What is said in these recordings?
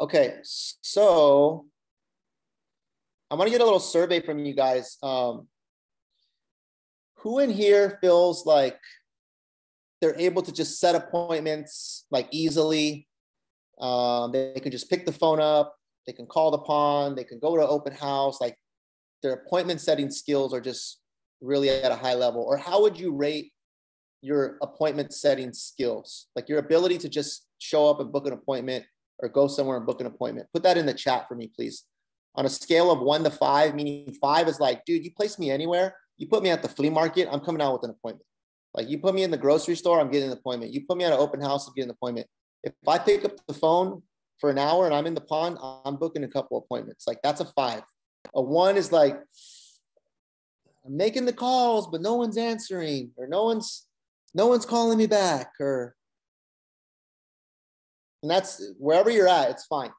Okay, so I'm gonna get a little survey from you guys. Who in here feels like they're able to just set appointments like easily? They can just pick the phone up, they can call the pawn, they can go to open house. Like their appointment setting skills are just really at a high level. Or how would you rate your appointment setting skills? Like your ability to just show up and book an appointment or go somewhere and book an appointment. Put that in the chat for me, please. On a scale of 1 to 5, meaning 5 is like, dude, you place me anywhere. You put me at the flea market, I'm coming out with an appointment. Like you put me in the grocery store, I'm getting an appointment. You put me at an open house, I'm getting an appointment. If I pick up the phone for an hour and I'm in the pond, I'm booking a couple appointments. Like that's a 5. A 1 is like, I'm making the calls, but no one's answering, or no one's calling me back, or, and that's wherever you're at, it's fine.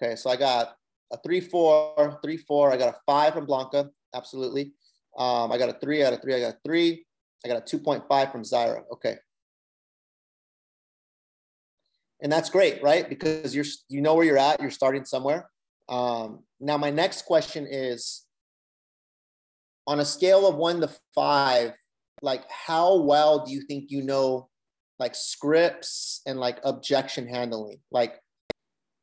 Okay, so I got a 3, 4, 3, 4. I got a 5 from Blanca, absolutely. I got a 3 out of 3. I got a 3. I got a 2.5 from Zyra. Okay. And that's great, right? Because you know where you're at. You're starting somewhere. Now, my next question is, on a scale of 1 to 5, like how well do you think you know like scripts and like objection handling? Like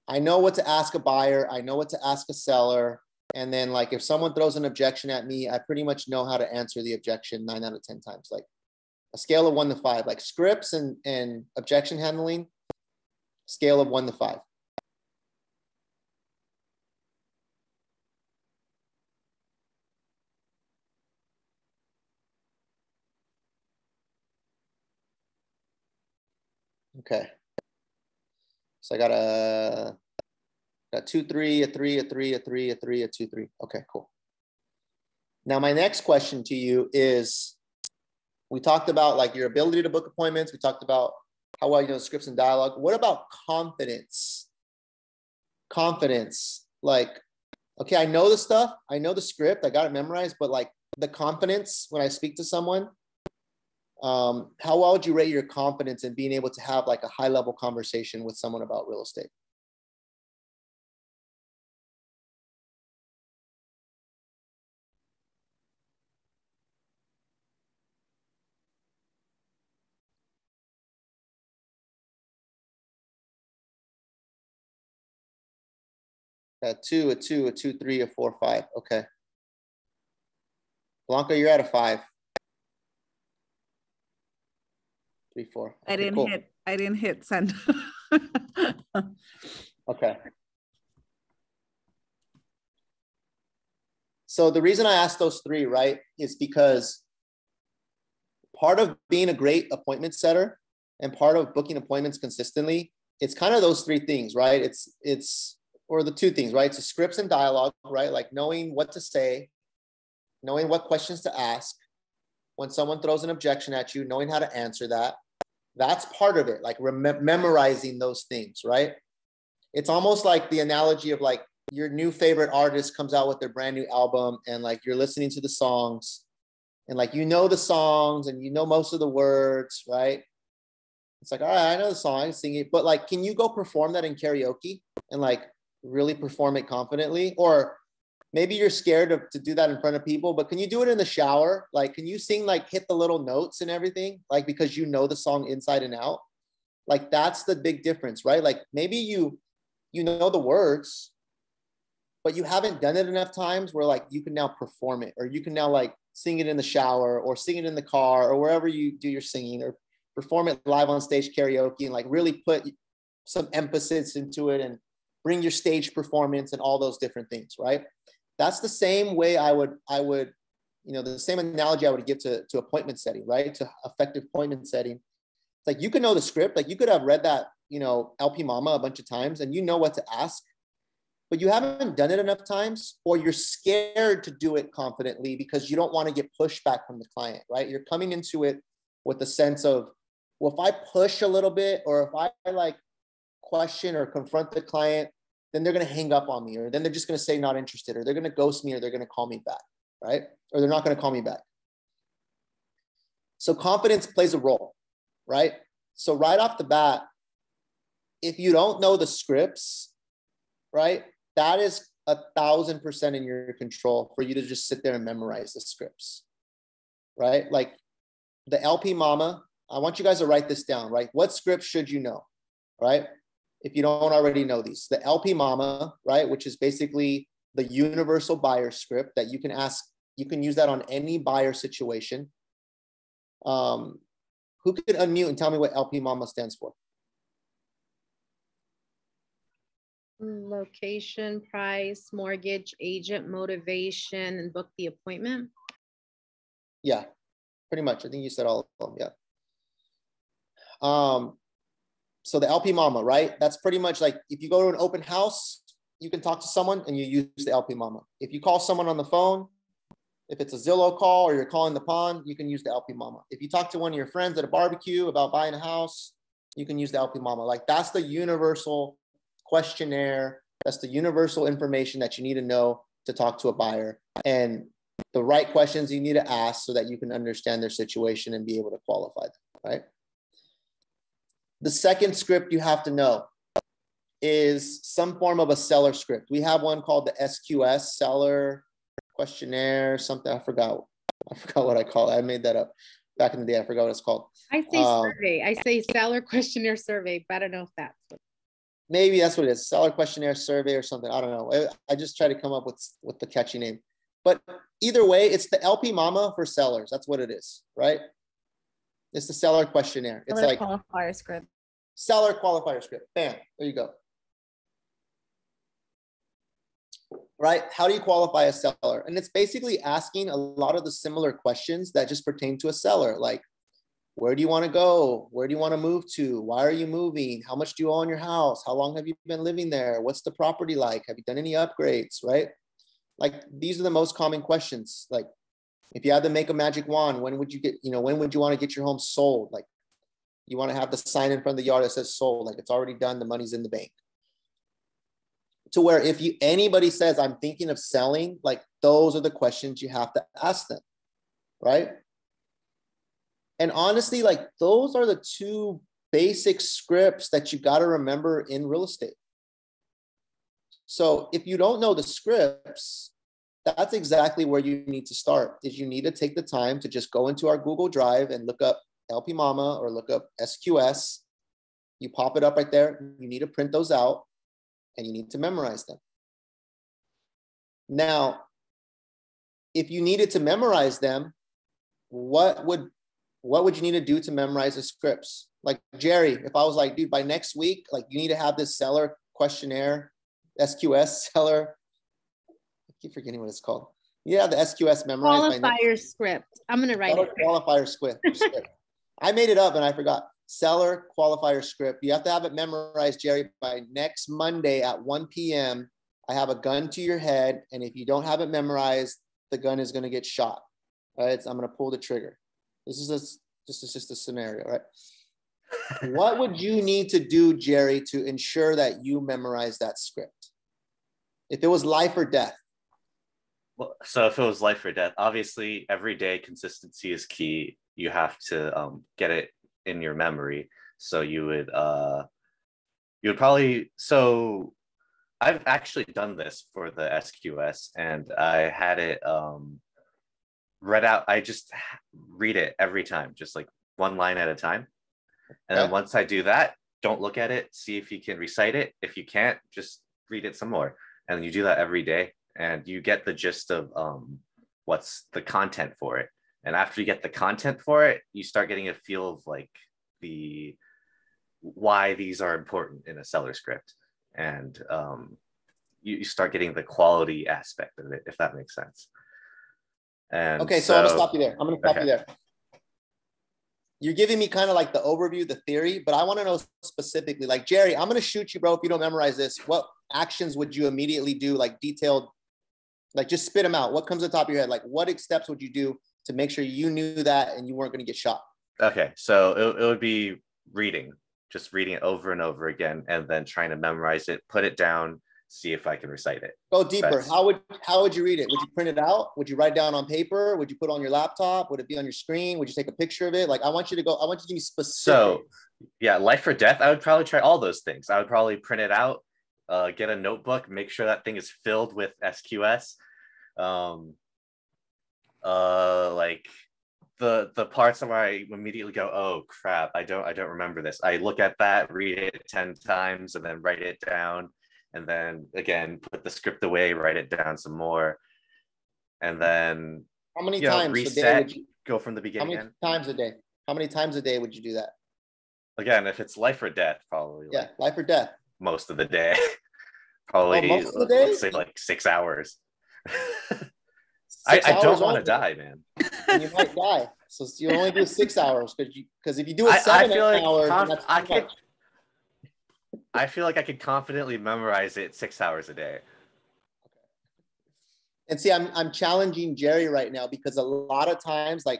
I know what to ask a buyer. I know what to ask a seller. And then like if someone throws an objection at me, I pretty much know how to answer the objection 9 out of 10 times. Like a scale of 1 to 5, like scripts and objection handling. Scale of 1 to 5. Okay. So I got a 2, 3, a 3, a 3, a 3, a 3, a 2, 3. Okay, cool. Now my next question to you is, we talked about like your ability to book appointments. We talked about how well you know scripts and dialogue. What about confidence? Confidence, like, okay, I know the stuff, I know the script, I got it memorized, but like the confidence when I speak to someone, how well would you rate your confidence in being able to have like a high level conversation with someone about real estate? A 2, a 2, a 2, 3, a 4, 5. Okay. Blanca, you're at a 5. 3, 4. Okay, I didn't hit send. Okay. So the reason I asked those 3, right, is because part of being a great appointment setter and part of booking appointments consistently, it's kind of those 3 things, right? Or the 2 things, right? So scripts and dialogue, right? Like knowing what to say, knowing what questions to ask. When someone throws an objection at you, knowing how to answer that, that's part of it. Like memorizing those things, right? It's almost like the analogy of like your new favorite artist comes out with their brand new album and like you're listening to the songs and like, you know, the songs and you know, most of the words, right? It's like, all right, I know the song, I can sing it, but like, can you go perform that in karaoke and like really perform it confidently? Or maybe you're scared to do that in front of people, but can you do it in the shower? Like, can you sing, like hit the little notes and everything? Like, because you know the song inside and out. Like, that's the big difference, right? Like maybe you know the words, but you haven't done it enough times where like you can now perform it, or you can now like sing it in the shower or sing it in the car or wherever you do your singing, or perform it live on stage karaoke and like really put some emphasis into it and bring your stage performance and all those different things, right? That's the same way I would, you know, the same analogy I would give to appointment setting, right? To effective appointment setting. It's like, you can know the script, like you could have read that, you know, LP Mama a bunch of times and you know what to ask, but you haven't done it enough times, or you're scared to do it confidently because you don't want to get pushback from the client, right? You're coming into it with a sense of, well, if I push a little bit, or if I like question or confront the client, then they're going to hang up on me, or then they're just going to say not interested, or they're going to ghost me, or they're going to call me back, right? Or they're not going to call me back. So confidence plays a role, right? So right off the bat, if you don't know the scripts, right, that is 1,000% in your control for you to just sit there and memorize the scripts, right? Like the LP Mama, I want you guys to write this down, right? What scripts should you know, right? If you don't already know these, the LP Mama, right? Which is basically the universal buyer script that you can ask, you can use that on any buyer situation. Who could unmute and tell me what LP Mama stands for? Location, price, mortgage, agent, motivation, and book the appointment. Yeah, pretty much. I think you said all of them, yeah. So the LP Mama, right? That's pretty much like if you go to an open house, you can talk to someone and you use the LP Mama. If you call someone on the phone, if it's a Zillow call or you're calling the pond, you can use the LP Mama. If you talk to one of your friends at a barbecue about buying a house, you can use the LP Mama. Like that's the universal questionnaire. That's the universal information that you need to know to talk to a buyer and the right questions you need to ask so that you can understand their situation and be able to qualify them, right? The second script you have to know is some form of a seller script. We have one called the SQS, seller questionnaire, something. I forgot what I call it. I made that up back in the day. I forgot what it's called. I say survey. I say seller questionnaire survey, but I don't know if that's what. Maybe that's what it is. Seller questionnaire survey or something. I don't know. I just try to come up with the catchy name. But either way, it's the LP Mama for sellers. That's what it is, right? It's the seller questionnaire. It's like qualifier script. Seller qualifier script. Bam. There you go. Right? How do you qualify a seller? And it's basically asking a lot of the similar questions that just pertain to a seller. Like, where do you want to go? Where do you want to move to? Why are you moving? How much do you own your house? How long have you been living there? What's the property like? Have you done any upgrades? Right? Like, these are the most common questions. Like, if you had to make a magic wand, when would you get, you know, when would you want to get your home sold? Like, you want to have the sign in front of the yard that says sold, like it's already done, the money's in the bank. To where if you, anybody says, I'm thinking of selling, like those are the questions you have to ask them, right? And honestly, like those are the two basic scripts that you got to remember in real estate. So if you don't know the scripts, that's exactly where you need to start, is you need to take the time to just go into our Google Drive and look up LP Mama or look up SQS. You pop it up right there. You need to print those out and you need to memorize them. Now, if you needed to memorize them, what would you need to do to memorize the scripts? Like Jerry, if I was like, dude, by next week, like you need to have this seller questionnaire, SQS seller, keep forgetting what it's called. Yeah, the SQS memorized. Qualifier script. I'm gonna write it. Qualifier script. I made it up and I forgot. Seller qualifier script. You have to have it memorized, Jerry, by next Monday at 1 p.m. I have a gun to your head, and if you don't have it memorized, the gun is gonna get shot. All right, so I'm gonna pull the trigger. This is just a scenario, right? What would you need to do, Jerry, to ensure that you memorize that script? If it was life or death. Well, so if it was life or death, obviously every day consistency is key. You have to get it in your memory. So you would probably, so I've actually done this for the SQS and I had it read out. I just read it every time, just like one line at a time. And then once I do that, don't look at it, see if you can recite it. If you can't, just read it some more. And you do that every day. And you get the gist of what's the content for it. And after you get the content for it, you start getting a feel of like the why these are important in a seller script. And you start getting the quality aspect of it, if that makes sense. And okay, so I'm gonna stop you there. You're giving me kind of like the overview, the theory, but I want to know specifically, like, Jerry, I'm gonna shoot you, bro, if you don't memorize this. What actions would you immediately do, like detailed? Like just spit them out. What comes to the top of your head? Like what steps would you do to make sure you knew that and you weren't going to get shot? Okay. So it would be reading, just reading it over and over again, and then trying to memorize it, put it down, see if I can recite it. Go deeper. That's, how would you read it? Would you print it out? Would you write it down on paper? Would you put it on your laptop? Would it be on your screen? Would you take a picture of it? Like, I want you to go, I want you to be specific. So yeah, life or death, I would probably try all those things. I would probably print it out, get a notebook, make sure that thing is filled with SQS. Like the parts where I immediately go, oh crap, I don't remember this. I look at that, read it 10 times, and then write it down. And then again, put the script away, write it down some more. And then how many times reset, a day go from the beginning. How many times a day? How many times a day would you do that? Again, if it's life or death, probably. Yeah, like life or death. Most of the day. Probably, oh, most of the day? Let's say like 6 hours. I don't want to die, man. And you might die. So you only do 6 hours because if you do a seven-hour, I feel like I could confidently memorize it 6 hours a day. And see, I'm challenging Jerry right now because a lot of times, like,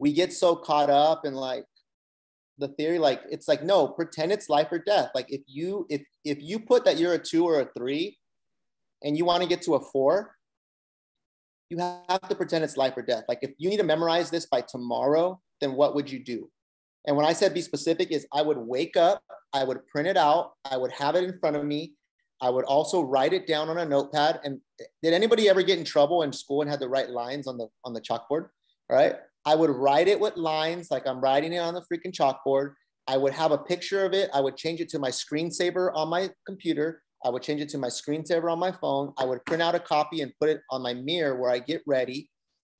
we get so caught up in like the theory, like it's like, no, pretend it's life or death. Like if you put that you're a 2 or a 3 and you want to get to a 4, you have to pretend it's life or death. Like if you need to memorize this by tomorrow, then what would you do? And when I said be specific is I would wake up, I would print it out, I would have it in front of me. I would also write it down on a notepad. And did anybody ever get in trouble in school and had to write lines on the chalkboard? All right. I would write it with lines like I'm writing it on the freaking chalkboard. I would have a picture of it. I would change it to my screensaver on my computer. I would change it to my screensaver on my phone. I would print out a copy and put it on my mirror where I get ready.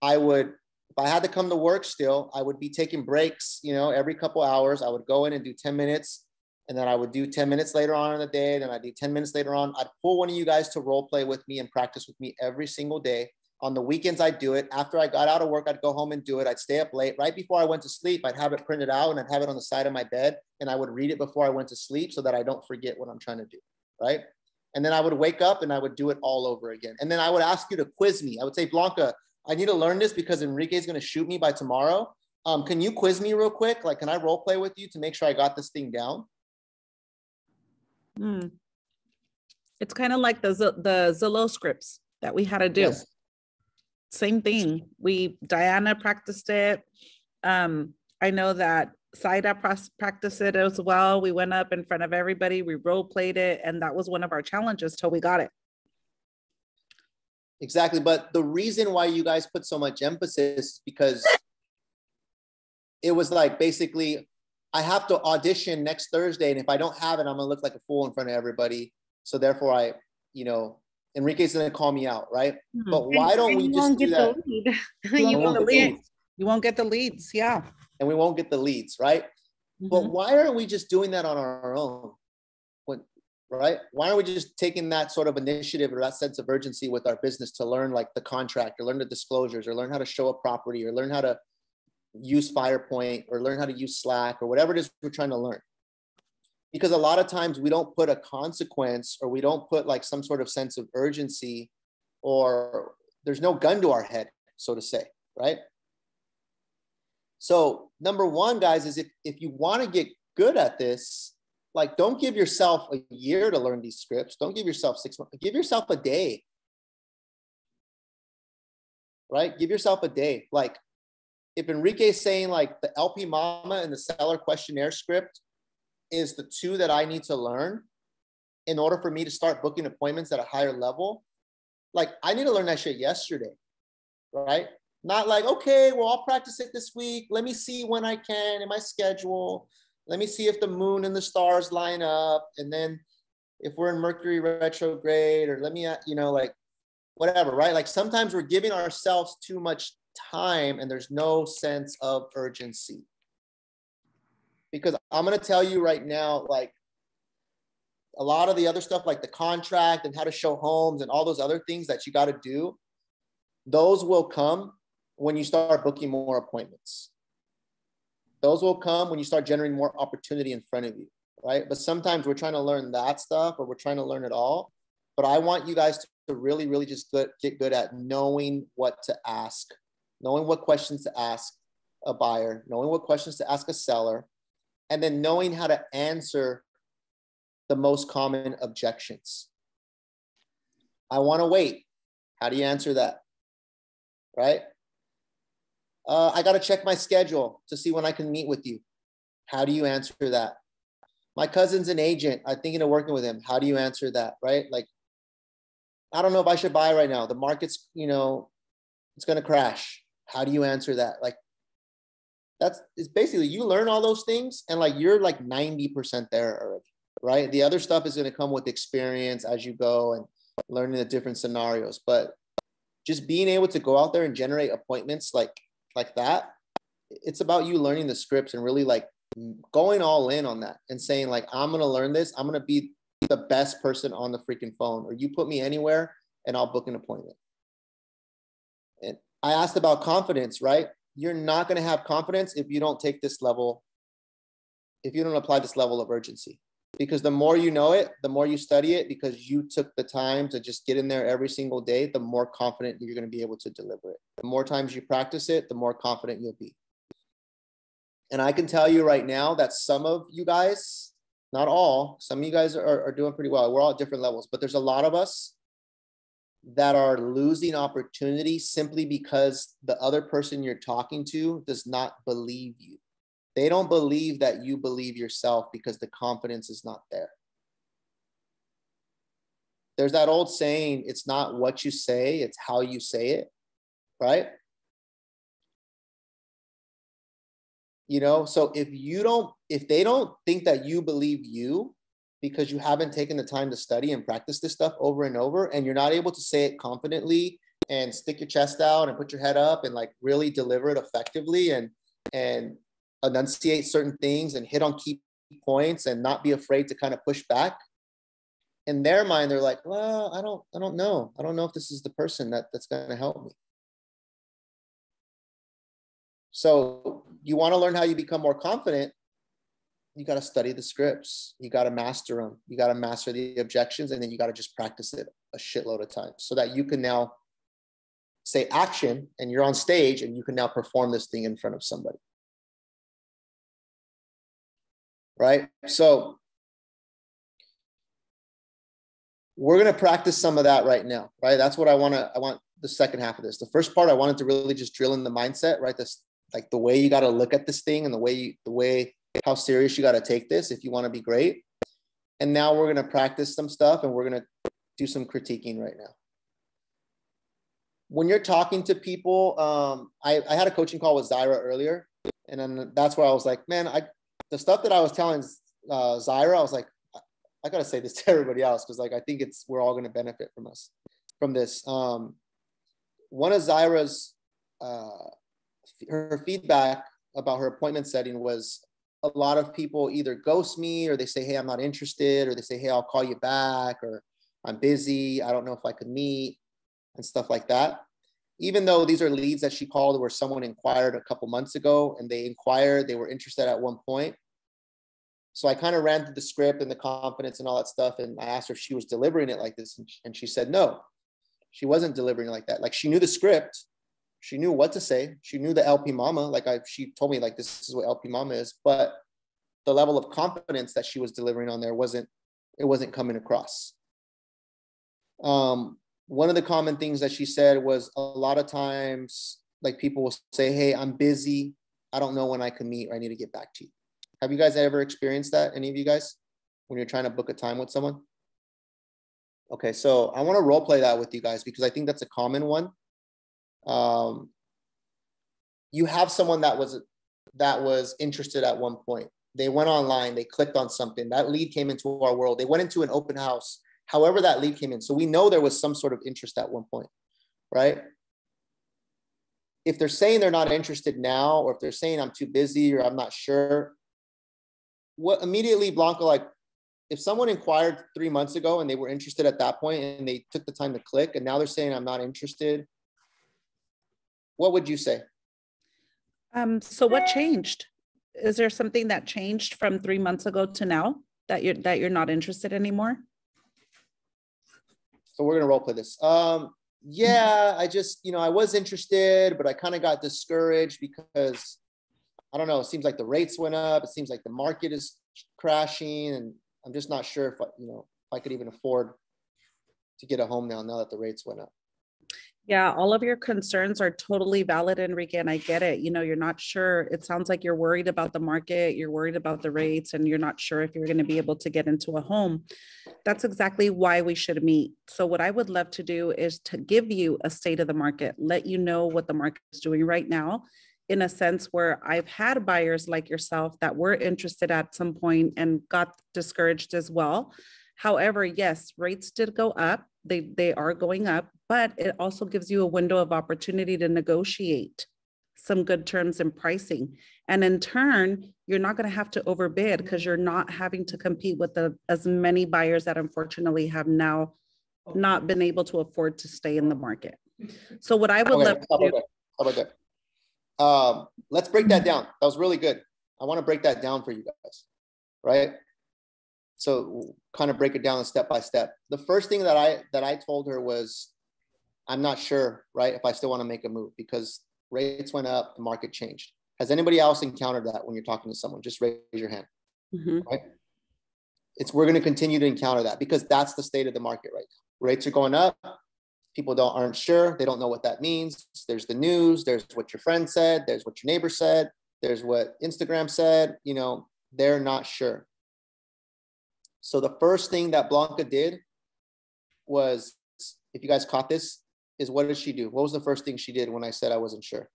I would, if I had to come to work still, I would be taking breaks, you know, every couple hours. I would go in and do 10 minutes and then I would do 10 minutes later on in the day. And then I'd do 10 minutes later on. I'd pull one of you guys to role play with me and practice with me every single day. On the weekends, I'd do it. After I got out of work, I'd go home and do it. I'd stay up late. Right before I went to sleep, I'd have it printed out and I'd have it on the side of my bed. And I would read it before I went to sleep so that I don't forget what I'm trying to do. Right? And then I would wake up and I would do it all over again. And then I would ask you to quiz me. I would say, Blanca, I need to learn this because Enrique is going to shoot me by tomorrow. Can you quiz me real quick? Like, can I role play with you to make sure I got this thing down? Mm. It's kind of like the Zillow scripts that we had to do. Yes. Same thing. Diana practiced it. I know that Saida practiced it as well. We went up in front of everybody, we role played it, and that was one of our challenges till we got it. Exactly. But the reason why you guys put so much emphasis is because it was like, basically, I have to audition next Thursday, and if I don't have it, I'm gonna look like a fool in front of everybody. So therefore, Enrique's gonna call me out, right? Mm-hmm. But why don't we just do that? You won't get the leads, yeah. And we won't get the leads, right? Mm-hmm. But why aren't we just doing that on our own, right? Why aren't we just taking that sort of initiative or that sense of urgency with our business to learn like the contract or learn the disclosures or learn how to show a property or learn how to use Firepoint or learn how to use Slack or whatever it is we're trying to learn? Because a lot of times we don't put a consequence or we don't put like some sort of sense of urgency, or there's no gun to our head, so to say, right? So number one, guys, is if you want to get good at this, like, don't give yourself a year to learn these scripts. Don't give yourself 6 months. Give yourself a day, right? Give yourself a day. Like, if Enrique's saying like the LP Mama and the seller questionnaire script is the two that I need to learn in order for me to start booking appointments at a higher level, like, I need to learn that shit yesterday, right? Not like, okay, well, I'll practice it this week. Let me see when I can in my schedule. Let me see if the moon and the stars line up. And then if we're in Mercury retrograde, or let me, like whatever, right? Like, sometimes we're giving ourselves too much time and there's no sense of urgency. Because I'm going to tell you right now, like, a lot of the other stuff, like the contract and how to show homes and all those other things that you got to do, those will come when you start booking more appointments. Those will come when you start generating more opportunity in front of you, right? But sometimes we're trying to learn that stuff, or we're trying to learn it all. But I want you guys to really, really just get good at knowing what to ask, knowing what questions to ask a buyer, knowing what questions to ask a seller, and then knowing how to answer the most common objections. I want to wait. How do you answer that? Right? I got to check my schedule to see when I can meet with you. How do you answer that? My cousin's an agent. I'm thinking of working with him. How do you answer that? Right? Like, I don't know if I should buy right now. The market's, you know, it's going to crash. How do you answer that? Like, it's basically, you learn all those things and like, you're like 90% there already, right? The other stuff is going to come with experience as you go and learning the different scenarios, but just being able to go out there and generate appointments like that, it's about you learning the scripts and really like going all in on that and saying like, I'm going to learn this. I'm going to be the best person on the freaking phone, or you put me anywhere and I'll book an appointment. And I asked about confidence, right? You're not going to have confidence if you don't take this level, if you don't apply this level of urgency, because the more you know it, the more you study it, because you took the time to just get in there every single day, the more confident you're going to be able to deliver it. The more times you practice it, the more confident you'll be. And I can tell you right now that some of you guys, not all, some of you guys are doing pretty well. We're all at different levels, but there's a lot of us that are losing opportunity simply because the other person you're talking to does not believe you. They don't believe that you believe yourself because the confidence is not there. There's that old saying, it's not what you say, it's how you say it, right? You know, so if they don't think that you believe you, because you haven't taken the time to study and practice this stuff over and over, and you're not able to say it confidently and stick your chest out and put your head up and like really deliver it effectively and enunciate certain things and hit on key points and not be afraid to kind of push back. In their mind, they're like, well, I don't know. I don't know if this is the person that's going to help me. So you want to learn how you become more confident. You got to study the scripts. You got to master them. You got to master the objections. And then you got to just practice it a shitload of times so that you can now say action and you're on stage and you can now perform this thing in front of somebody. Right? So we're going to practice some of that right now, right? That's what I want the second half of this. The first part, I wanted to really just drill in the mindset, right? This, like the way you got to look at this thing and the way how serious you got to take this if you want to be great. And now we're going to practice some stuff and we're going to do some critiquing right now. When you're talking to people, I had a coaching call with Zyra earlier. And then that's where I was like, man, the stuff that I was telling Zyra, I was like, I got to say this to everybody else. Cause like, I think we're all going to benefit from this. One of Zyra's, her feedback about her appointment setting was, a lot of people either ghost me or they say, hey, I'm not interested, or they say, hey, I'll call you back, or I'm busy, I don't know if I could meet, and stuff like that. Even though these are leads that she called where someone inquired a couple months ago, and they were interested at one point. So I kind of ran through the script and the confidence and all that stuff. And I asked her if she was delivering it like this. And she said, no, she wasn't delivering it like that. Like she knew the script. She knew what to say. She knew the LP Mama. Like she told me, like, this is what LP Mama is. But the level of confidence that she was delivering on there wasn't coming across. One of the common things that she said was, a lot of times, like, people will say, hey, I'm busy. I don't know when I can meet, or I need to get back to you. Have you guys ever experienced that? Any of you guys, when you're trying to book a time with someone? Okay, so I want to role play that with you guys because I think that's a common one. You have someone that was interested at one point. They went online, they clicked on something. That lead came into our world. They went into an open house, however that lead came in. So we know there was some sort of interest at one point, right? If they're saying they're not interested now, or if they're saying I'm too busy or I'm not sure, what immediately, Blanca, like if someone inquired 3 months ago and they were interested at that point and they took the time to click and now they're saying I'm not interested, what would you say? So what changed? Is there something that changed from 3 months ago to now that you're not interested anymore? So we're gonna role play this. Yeah, I just, you know, I was interested, but I kind of got discouraged because I don't know, it seems like the rates went up. It seems like the market is crashing and I'm just not sure if I could even afford to get a home now that the rates went up. Yeah, all of your concerns are totally valid, and again, I get it. You know, you're not sure. It sounds like you're worried about the market, you're worried about the rates, and you're not sure if you're going to be able to get into a home. That's exactly why we should meet. So what I would love to do is to give you a state of the market, let you know what the market is doing right now, in a sense where I've had buyers like yourself that were interested at some point and got discouraged as well. However, yes, rates did go up. They are going up, but it also gives you a window of opportunity to negotiate some good terms and pricing. And in turn, you're not going to have to overbid because you're not having to compete with as many buyers that unfortunately have now not been able to afford to stay in the market. So what I would love to do— How about that? Let's break that down. That was really good. I want to break that down for you guys, right? So kind of break it down step by step. The first thing that I told her was, I'm not sure, right, if I still want to make a move because rates went up, the market changed. Has anybody else encountered that when you're talking to someone? Just raise your hand, right? We're going to continue to encounter that because that's the state of the market right now. Rates are going up. People aren't sure. They don't know what that means. There's the news. There's what your friend said. There's what your neighbor said. There's what Instagram said. You know, they're not sure. So the first thing that Blanca did was, if you guys caught this, is what did she do? What was the first thing she did when I said I wasn't sure?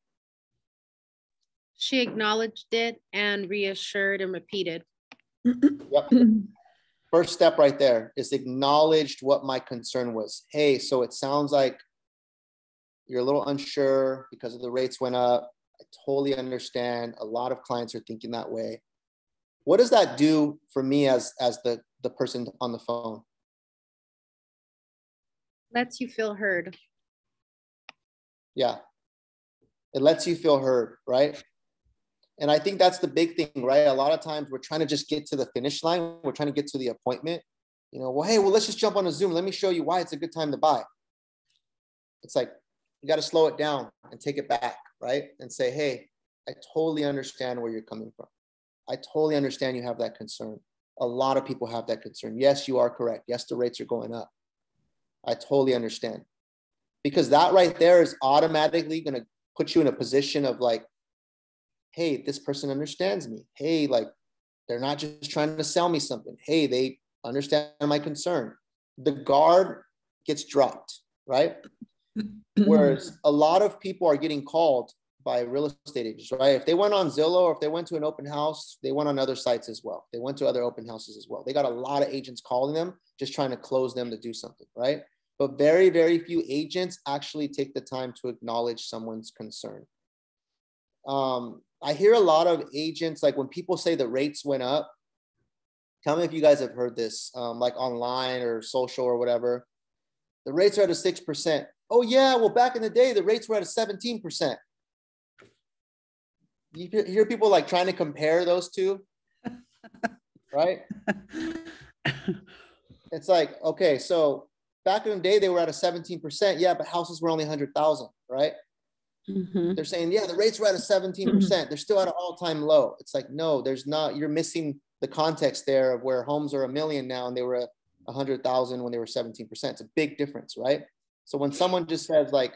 She acknowledged it and reassured and repeated. Yep. First step right there is acknowledged what my concern was. Hey, so it sounds like you're a little unsure because of the rates went up. I totally understand. A lot of clients are thinking that way. What does that do for me as the person on the phone? Lets you feel heard. Yeah. It lets you feel heard, right? And I think that's the big thing, right? A lot of times we're trying to just get to the finish line. We're trying to get to the appointment. You know, well, hey, well, let's just jump on a Zoom. Let me show you why it's a good time to buy. It's like, you got to slow it down and take it back, right? And say, hey, I totally understand where you're coming from. I totally understand you have that concern. A lot of people have that concern. Yes, you are correct. Yes, the rates are going up. I totally understand. Because that right there is automatically going to put you in a position of like, hey, this person understands me. Hey, like, they're not just trying to sell me something. Hey, they understand my concern. The guard gets dropped, right? Whereas a lot of people are getting called by real estate agents, right? If they went on Zillow or if they went to an open house, they went on other sites as well. They went to other open houses as well. They got a lot of agents calling them, just trying to close them to do something, right? But very, very few agents actually take the time to acknowledge someone's concern. I hear a lot of agents, like when people say the rates went up, tell me if you guys have heard this, like online or social or whatever. The rates are at a 6%. Oh yeah, well back in the day, the rates were at a 17%. You hear people like trying to compare those two, right? It's like, okay, so back in the day, they were at a 17%. Yeah, but houses were only 100,000, right? They're saying, yeah, the rates were at a 17%. They're still at an all-time low. It's like, no, there's not. You're missing the context there of where homes are $1 million now and they were 100,000 when they were 17%. It's a big difference, right? So when someone just says like,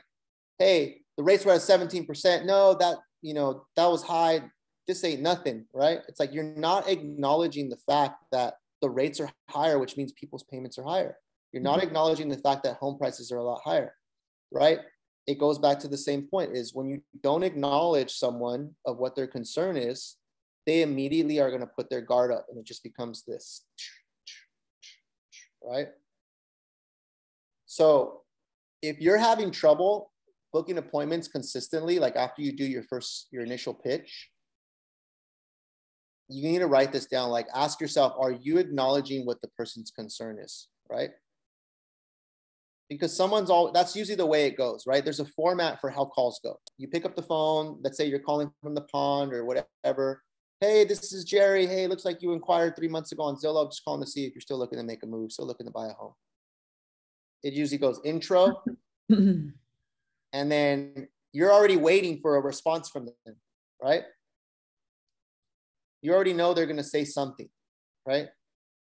hey, the rates were at 17%. No, that, you know, that was high. This ain't nothing, right? It's like, you're not acknowledging the fact that the rates are higher, which means people's payments are higher. You're not acknowledging the fact that home prices are a lot higher, right? It goes back to the same point is when you don't acknowledge someone of what their concern is, they immediately are going to put their guard up and it just becomes this, right? So if you're having trouble booking appointments consistently, like after you do your initial pitch, you need to write this down. Like ask yourself, are you acknowledging what the person's concern is, right? Because someone's all, that's usually the way it goes, right? There's a format for how calls go. You pick up the phone, let's say you're calling from the pond or whatever. Hey, this is Jerry. Hey, looks like you inquired 3 months ago on Zillow. I'm just calling to see if you're still looking to make a move, still looking to buy a home. It usually goes intro. And then you're already waiting for a response from them, right? You already know they're going to say something, right?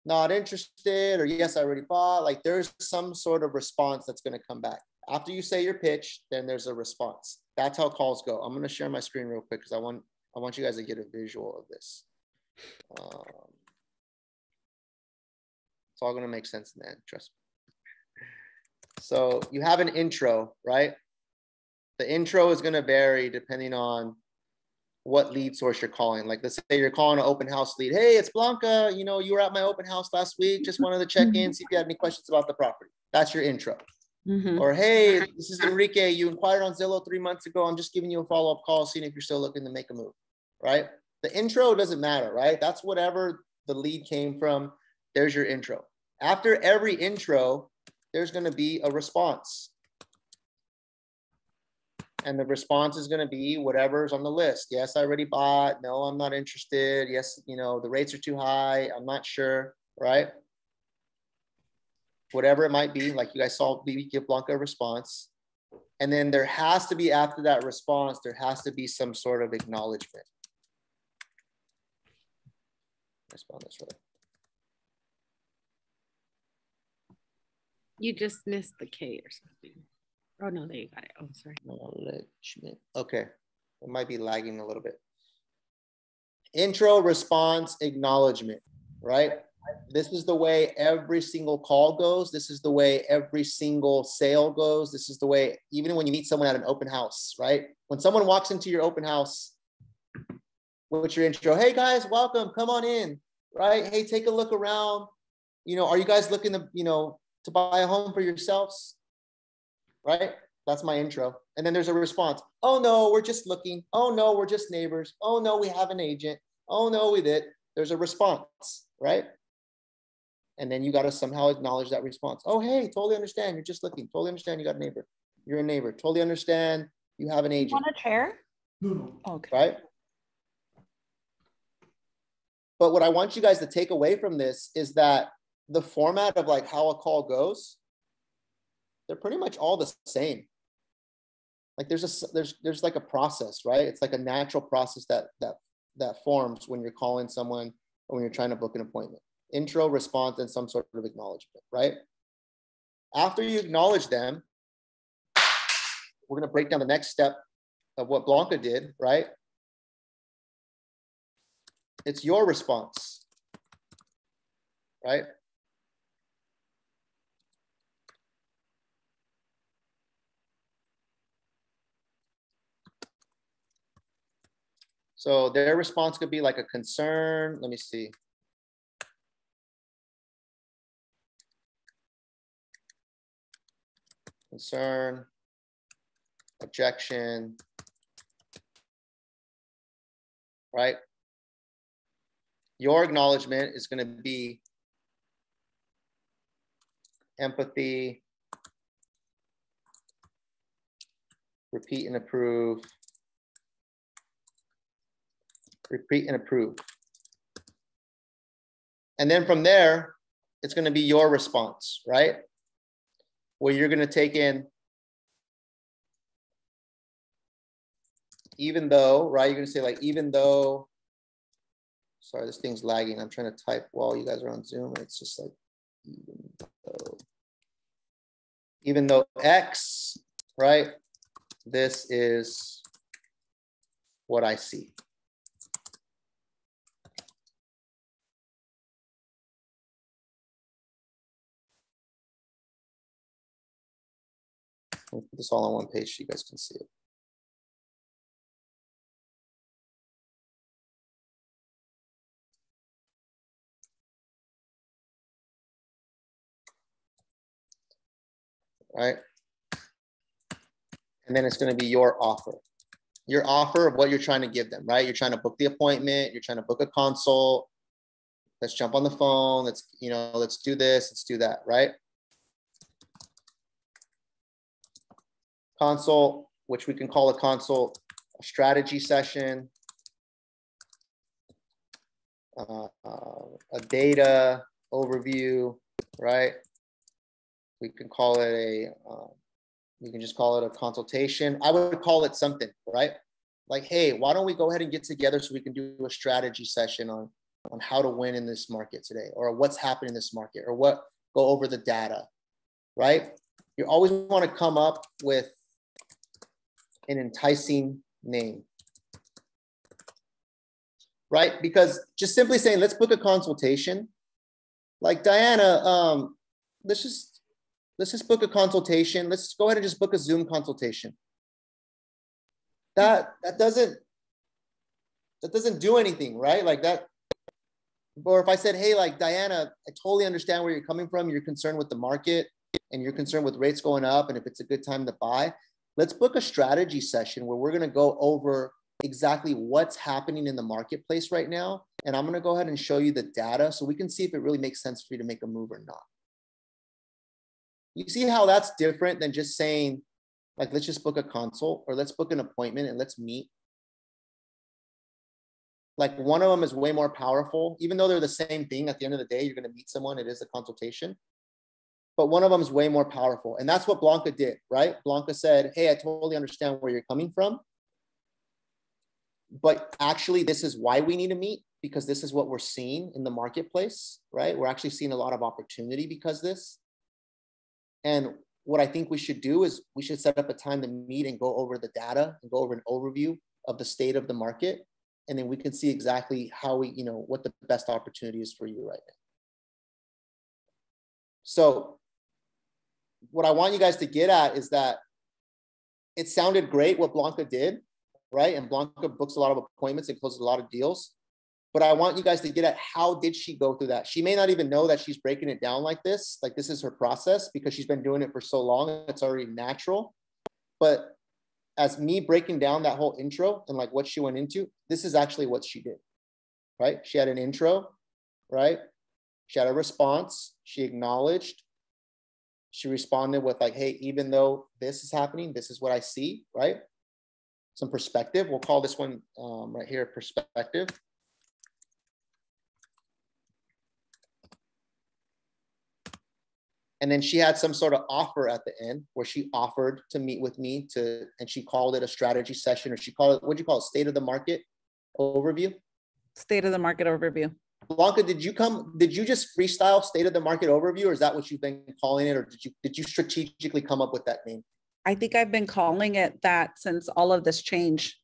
not interested, or yes, I already bought. Like there's some sort of response that's going to come back. After you say your pitch, then there's a response. That's how calls go. I'm going to share my screen real quick because I want you guys to get a visual of this. It's all going to make sense in the end, trust me. So you have an intro, right? The intro is going to vary depending on what lead source you're calling. Like let's say you're calling an open house lead. Hey, it's Blanca. You know, you were at my open house last week. Just wanted to check in, see if you had any questions about the property. That's your intro. Mm-hmm. Or, hey, this is Enrique. You inquired on Zillow 3 months ago. I'm just giving you a follow-up call, seeing if you're still looking to make a move, right? The intro doesn't matter, right? That's whatever the lead came from. There's your intro. After every intro, there's going to be a response. And the response is going to be whatever's on the list. Yes, I already bought. No, I'm not interested. Yes, you know, the rates are too high. I'm not sure, right? Whatever it might be, like you guys saw, we give Blanca a response. And then there has to be, after that response, there has to be some sort of acknowledgement. Let's spell this right. You just missed the K or something. Oh, no, there you got it. Oh, sorry. Acknowledgement. Okay. It might be lagging a little bit. Intro, response, acknowledgement, right? This is the way every single call goes. This is the way every single sale goes. This is the way, even when you meet someone at an open house, right? When someone walks into your open house, what's your intro? Hey guys, welcome, come on in, right? Hey, take a look around. You know, are you guys looking to, you know, to buy a home for yourselves, right? That's my intro. And then there's a response. Oh no, we're just looking. Oh no, we're just neighbors. Oh no, we have an agent. Oh no, we did. There's a response, right? And then you got to somehow acknowledge that response. Oh, hey, totally understand. You're just looking. Totally understand. You got a neighbor. You're a neighbor. Totally understand. You have an agent. Want a chair? No. Okay. Right? But what I want you guys to take away from this is that the format of like how a call goes, they're pretty much all the same. Like there's like a process, right? It's like a natural process that forms when you're calling someone or when you're trying to book an appointment. Intro, response, and some sort of acknowledgement, right? After you acknowledge them, we're going to break down the next step of what Blanca did, right? It's your response, right? So their response could be like a concern. Let me see. Concern, objection, right? Your acknowledgement is going to be empathy, repeat and approve, repeat and approve. And then from there, it's going to be your response, right? Where you're going to take in, even though, right? You're going to say like, even though, sorry, this thing's lagging. I'm trying to type while you guys are on Zoom. It's just like, even though X, right? This is what I see. I'll put this all on one page so you guys can see it. All right. And then it's going to be your offer. Your offer of what you're trying to give them, right? You're trying to book the appointment. You're trying to book a consult. Let's jump on the phone. Let's, you know, let's do this. Let's do that, right? Consult, which we can call a consult, a strategy session, a data overview, right? We can call it a, we can just call it a consultation. I would call it something, right? Like, hey, why don't we go ahead and get together so we can do a strategy session on on how to win in this market today, or what's happening in this market, or what, go over the data, right? You always want to come up with an enticing name, right? Because just simply saying, let's book a consultation, like, Diana, let's just book a consultation. Let's go ahead and just book a Zoom consultation. That doesn't do anything, right? Like that, or if I said, hey, like, Diana, I totally understand where you're coming from. You're concerned with the market and you're concerned with rates going up and if it's a good time to buy. Let's book a strategy session where we're going to go over exactly what's happening in the marketplace right now. And I'm going to go ahead and show you the data so we can see if it really makes sense for you to make a move or not. You see how that's different than just saying, like, let's just book a consult or let's book an appointment and let's meet. Like, one of them is way more powerful, even though they're the same thing. At the end of the day, you're going to meet someone. It is a consultation, but one of them is way more powerful. And that's what Blanca did, right? Blanca said, hey, I totally understand where you're coming from, but actually this is why we need to meet, because this is what we're seeing in the marketplace, right? We're actually seeing a lot of opportunity because this. And what I think we should do is we should set up a time to meet and go over the data and go over an overview of the state of the market. And then we can see exactly how we, you know, what the best opportunity is for you right now. So what I want you guys to get at is that it sounded great what Blanca did, right? And Blanca books a lot of appointments and closes a lot of deals. But I want you guys to get at how did she go through that? She may not even know that she's breaking it down like this is her process because she's been doing it for so long, it's already natural. But as me breaking down that whole intro and like what she went into, this is actually what she did, right? She had an intro, right? She had a response, she acknowledged, she responded with like, hey, even though this is happening, this is what I see, right? Some perspective, we'll call this one right here, perspective. And then she had some sort of offer at the end where she offered to meet with me to, and she called it a strategy session, or she called it, what'd you call it? State of the market overview? State of the market overview. Blanca, did you just freestyle state of the market overview, or is that what you've been calling it? Or did you strategically come up with that name? I think I've been calling it that since all of this change.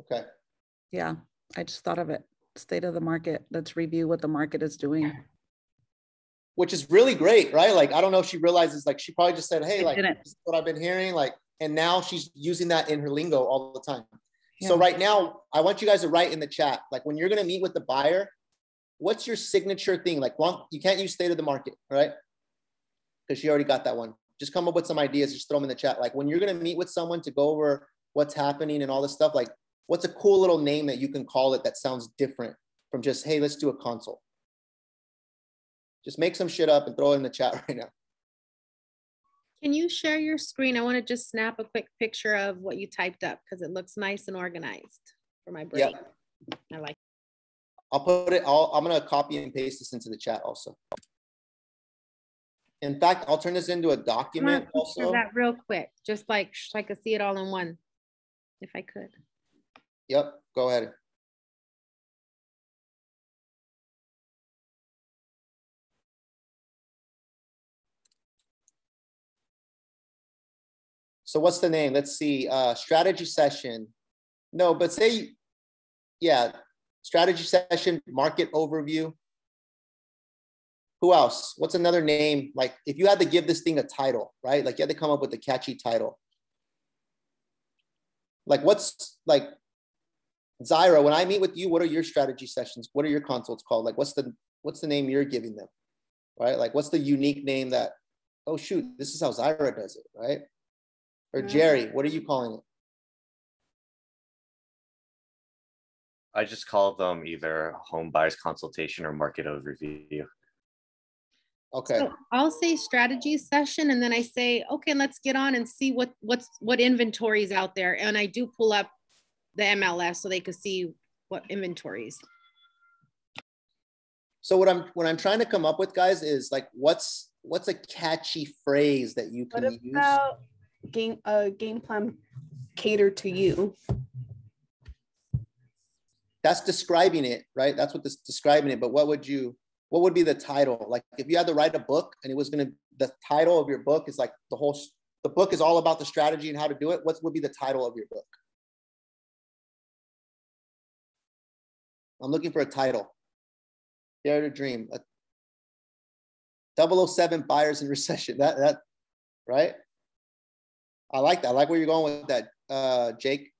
Okay. Yeah. I just thought of it. State of the market. Let's review what the market is doing. Which is really great, right? Like, I don't know if she realizes, like, she probably just said, hey, like, this is what I've been hearing, like, and now she's using that in her lingo all the time. Yeah. So right now, I want you guys to write in the chat, like, when you're going to meet with the buyer, what's your signature thing? Like, well, you can't use state of the market, right? Because she already got that one. Just come up with some ideas, just throw them in the chat. Like, when you're going to meet with someone to go over what's happening and all this stuff, like, what's a cool little name that you can call it that sounds different from just, hey, let's do a consult. Just make some shit up and throw it in the chat right now. Can you share your screen? I want to just snap a quick picture of what you typed up because it looks nice and organized for my brain. Yep. I like it. I'll put it, I'm going to copy and paste this into the chat also. In fact, I'll turn this into a document also. That real quick, just like so I could see it all in one, if I could. Yep, go ahead. So what's the name? Let's see, strategy session. No, but say, yeah, strategy session, market overview. Who else? What's another name? Like, if you had to give this thing a title, right? Like, you had to come up with a catchy title. Like, what's, like, Zyra, when I meet with you, what are your strategy sessions? What are your consults called? Like, what's the name you're giving them, right? Like, what's the unique name that, oh, shoot, this is how Zyra does it, right? Or Jerry, what are you calling it? I just call them either home buyers consultation or market overview. Okay. So I'll say strategy session, and then I say, okay, let's get on and see what inventory is out there. And I do pull up the MLS so they could see what inventories. So what I'm trying to come up with, guys, is like what's a catchy phrase that you can use? Game plan cater to you. That's describing it, right? That's what this describing it. But what would be the title? Like if you had to write a book and it was going to, the title of your book is like the whole, the book is all about the strategy and how to do it. What would be the title of your book? I'm looking for a title. Dare to Dream. 007 Buyers in Recession. That, right? I like that. I like where you're going with that, Jake.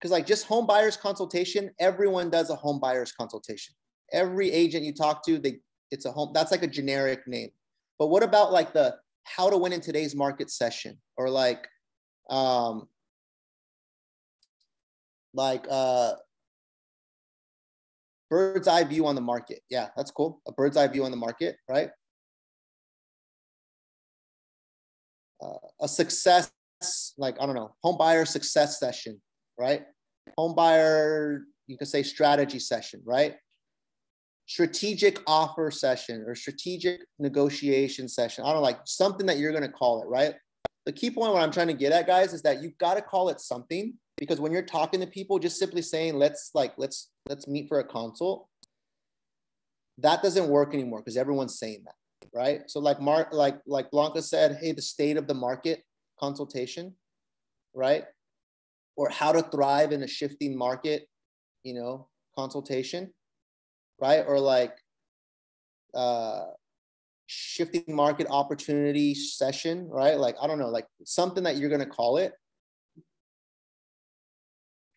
Because like just home buyers consultation, everyone does a home buyers consultation. Every agent you talk to, it's a home. That's like a generic name. But what about like the how to win in today's market session, or like bird's eye view on the market? Yeah, that's cool. A bird's eye view on the market, right? A success, like, I don't know, home buyer success session, right? Home buyer, you could say strategy session, right? Strategic offer session or strategic negotiation session. I don't know, like something that you're going to call it, right? The key point what I'm trying to get at, guys, is that you've got to call it something, because when you're talking to people, just simply saying, let's meet for a consult, that doesn't work anymore because everyone's saying that, right? So like Blanca said, hey, the state of the market consultation, right? Or how to thrive in a shifting market, you know, consultation, right? Or like shifting market opportunity session, right? Like, I don't know, like something that you're going to call it.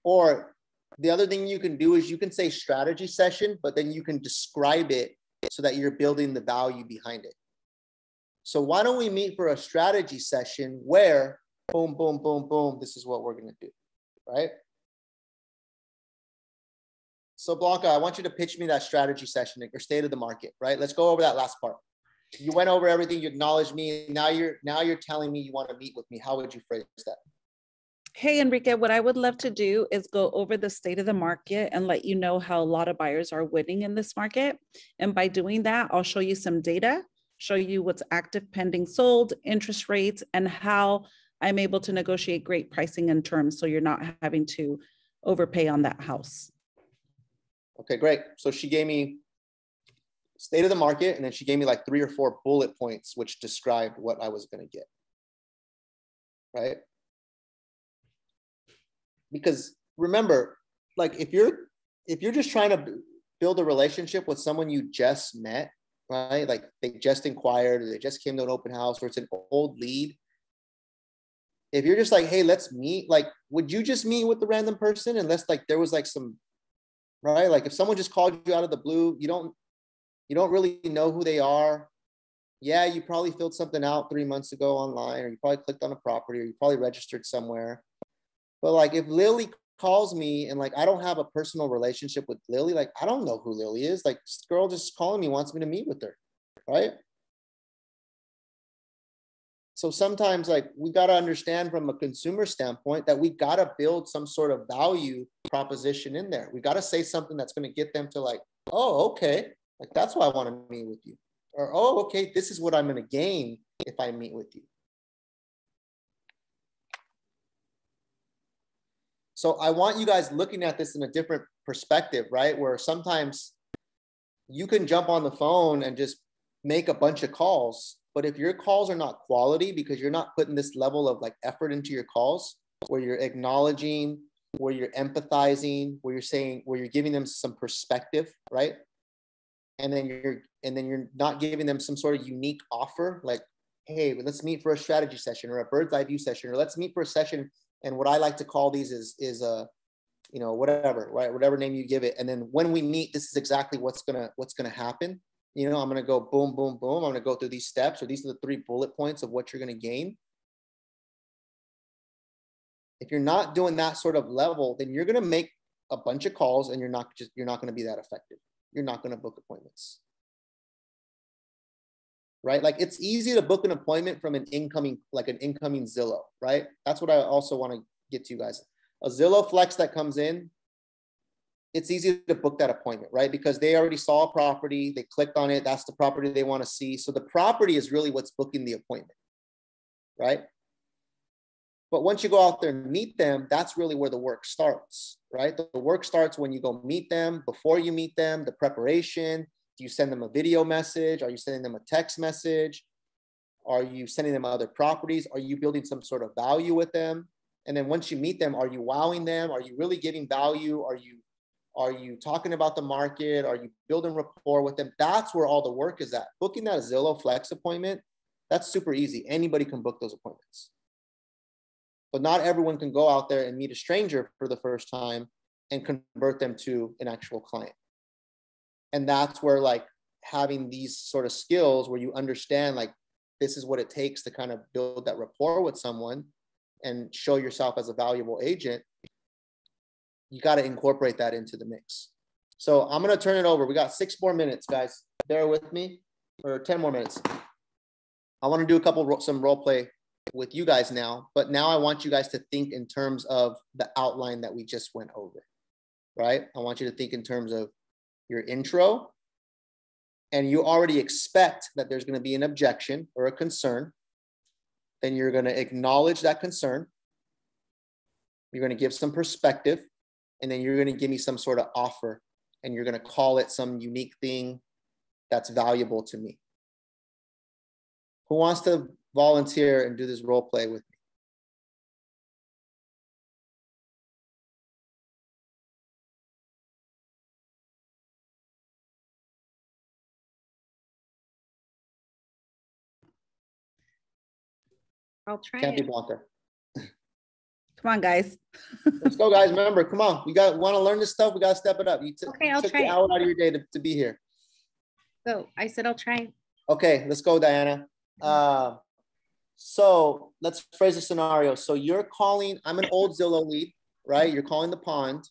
Or the other thing you can do is you can say strategy session, but then you can describe it so that you're building the value behind it. So why don't we meet for a strategy session where boom, boom, boom, boom, this is what we're going to do, right? So Blanca, I want you to pitch me that strategy session, your state of the market, right? Let's go over that last part. You went over everything, you acknowledged me. Now you're telling me you want to meet with me. How would you phrase that? Hey, Enrique, what I would love to do is go over the state of the market and let you know how a lot of buyers are winning in this market. And by doing that, I'll show you some data, show you what's active, pending, sold, interest rates, and how I'm able to negotiate great pricing and terms so you're not having to overpay on that house. Okay, great. So she gave me state of the market, and then she gave me like 3 or 4 bullet points which described what I was going to get, right? Because remember, like if you're just trying to build a relationship with someone you just met, right? Like they just inquired, or they just came to an open house, or it's an old lead. If you're just like, hey, let's meet, like, would you just meet with the random person unless like there was like some, right? Like if someone just called you out of the blue, you don't really know who they are. Yeah, you probably filled something out 3 months ago online, or you probably clicked on a property, or you probably registered somewhere. But like if Lily calls me and like I don't have a personal relationship with Lily, like I don't know who Lily is. Like this girl just calling me wants me to meet with her, right? So sometimes like we got to understand from a consumer standpoint that we got to build some sort of value proposition in there. We got to say something that's going to get them to like, oh, okay, like that's why I want to meet with you. Or, oh, okay, this is what I'm going to gain if I meet with you. So I want you guys looking at this in a different perspective, right? Where sometimes you can jump on the phone and just make a bunch of calls, but if your calls are not quality because you're not putting this level of like effort into your calls, where you're acknowledging, where you're empathizing, where you're saying, where you're giving them some perspective, right? And then you're not giving them some sort of unique offer, like, hey, let's meet for a strategy session or a bird's eye view session, or let's meet for a session. And what I like to call these is you know, whatever, right? Whatever name you give it. And then when we meet, this is exactly what's gonna happen. You know, I'm gonna go boom, boom, boom. I'm gonna go through these steps, or these are the 3 bullet points of what you're gonna gain. If you're not doing that sort of level, then you're gonna make a bunch of calls, and you're not gonna be that effective. You're not gonna book appointments, right? Like it's easy to book an appointment from an incoming Zillow, right? That's what I also want to get to you guys. A Zillow Flex that comes in, it's easy to book that appointment, right? Because they already saw a property, they clicked on it, that's the property they want to see. So the property is really what's booking the appointment, right? But once you go out there and meet them, that's really where the work starts, right? The work starts when you go meet them, before you meet them, the preparation. Do you send them a video message? Are you sending them a text message? Are you sending them other properties? Are you building some sort of value with them? And then once you meet them, are you wowing them? Are you really giving value? Are you talking about the market? Are you building rapport with them? That's where all the work is at. Booking that Zillow Flex appointment, that's super easy. Anybody can book those appointments. But not everyone can go out there and meet a stranger for the first time and convert them to an actual client. And that's where like having these sort of skills where you understand like this is what it takes to kind of build that rapport with someone and show yourself as a valuable agent. You got to incorporate that into the mix. So I'm going to turn it over. We got 6 more minutes, guys. Bear with me, or 10 more minutes. I want to do some role play with you guys now, but now I want you guys to think in terms of the outline that we just went over, right? I want you to think in terms of your intro, and you already expect that there's going to be an objection or a concern. Then you're going to acknowledge that concern. You're going to give some perspective, and then you're going to give me some sort of offer, and you're going to call it some unique thing that's valuable to me. Who wants to volunteer and do this role play with me? I'll try. Can't be Blanca. Come on, guys. Let's go, guys. Remember, come on. We want to learn this stuff. We got to step it up. You took an hour out of your day to be here. So I said I'll try. Okay, let's go, Diana. So let's phrase the scenario. So you're calling, I'm an old Zillow lead, right? You're calling the pond.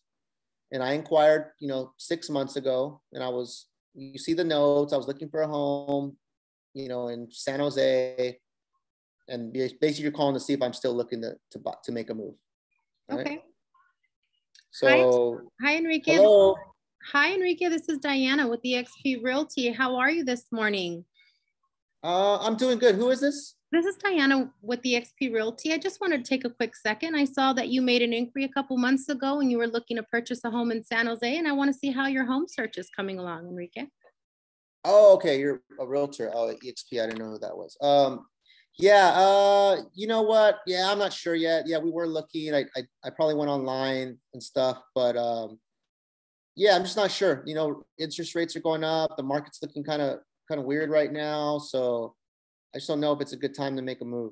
And I inquired, 6 months ago, and you see the notes, I was looking for a home, in San Jose. And basically you're calling to see if I'm still looking to make a move. Right? Okay. So hi Enrique. Hello. Hi Enrique, this is Diana with the EXP Realty. How are you this morning? I'm doing good. Who is this? This is Diana with the EXP Realty. I just wanted to take a quick second. I saw that you made an inquiry a couple months ago and you were looking to purchase a home in San Jose, and I want to see how your home search is coming along, Enrique. Oh, okay. You're a realtor. Oh, EXP. I didn't know who that was. Yeah. You know what? Yeah, I'm not sure yet. Yeah, we were looking. I probably went online and stuff, but yeah, I'm just not sure. Interest rates are going up. The market's looking kind of weird right now, so I just don't know if it's a good time to make a move.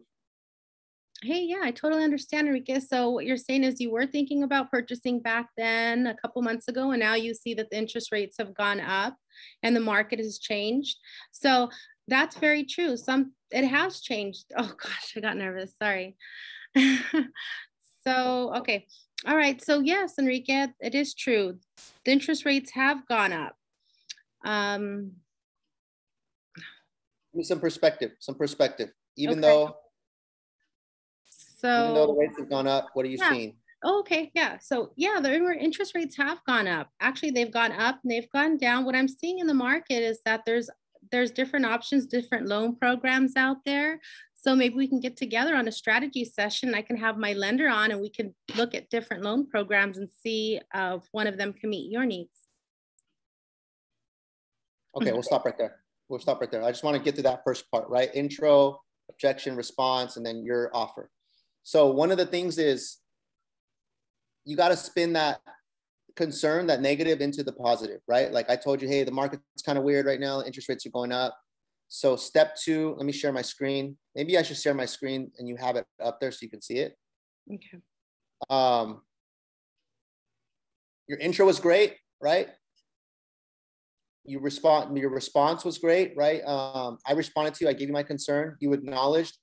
Hey, yeah, I totally understand, Enrique. So what you're saying is you were thinking about purchasing back then a couple months ago, and now you see that the interest rates have gone up and the market has changed. So that's very true. It has changed. Oh gosh, I got nervous. Sorry. So, okay. All right. So yes, Enrique, it is true. The interest rates have gone up. Give me some perspective, even though the rates have gone up, what are you seeing? Oh, okay. Yeah. So yeah, the interest rates have gone up. Actually, they've gone up and they've gone down. What I'm seeing in the market is that there's different options, different loan programs out there. So maybe we can get together on a strategy session. I can have my lender on and we can look at different loan programs and see if one of them can meet your needs. Okay, we'll stop right there. We'll stop right there. I just want to get to that first part, right? Intro, objection, response, and then your offer. So one of the things is you got to spin that concern, that negative, into the positive, right? Like I told you, hey, the market's kind of weird right now. Interest rates are going up. So step 2, let me share my screen. Maybe I should share my screen and you have it up there so you can see it. Okay. Your intro was great, right? Your response was great, right? I responded to you. I gave you my concern. You acknowledged,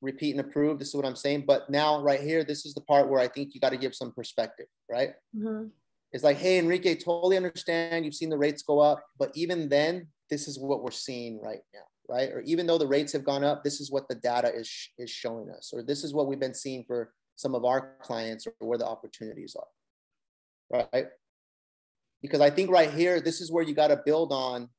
repeat and approve. This is what I'm saying. But now right here, this is the part where I think you got to give some perspective, right? Mm-hmm. It's like, hey, Enrique, totally understand. You've seen the rates go up, but even then, this is what we're seeing right now, right? Or even though the rates have gone up, this is what the data is showing us, or this is what we've been seeing for some of our clients, or where the opportunities are, right? Because I think right here, this is where you got to build on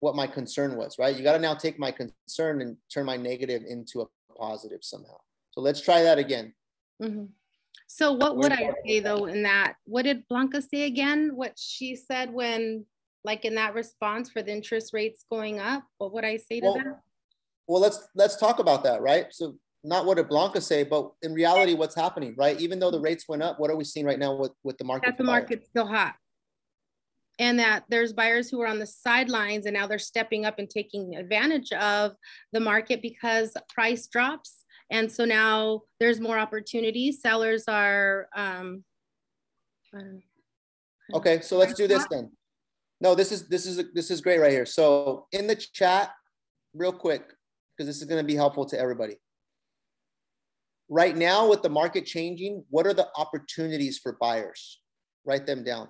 what my concern was, right? You got to now take my concern and turn my negative into a positive somehow. So let's try that again. Mm-hmm. So what would I say though in that? What did Blanca say again? What she said when, like in that response for the interest rates going up, what would I say to that? Well, let's talk about that, right? So not what did Blanca say, but in reality, what's happening, right? Even though the rates went up, what are we seeing right now with the market? That the market's still hot. And that there's buyers who are on the sidelines and now they're stepping up and taking advantage of the market because price drops. And so now there's more opportunity. Sellers are, okay, so let's do this then. No, this is great right here. So in the chat, real quick, because this is gonna be helpful to everybody. Right now with the market changing, what are the opportunities for buyers? Write them down.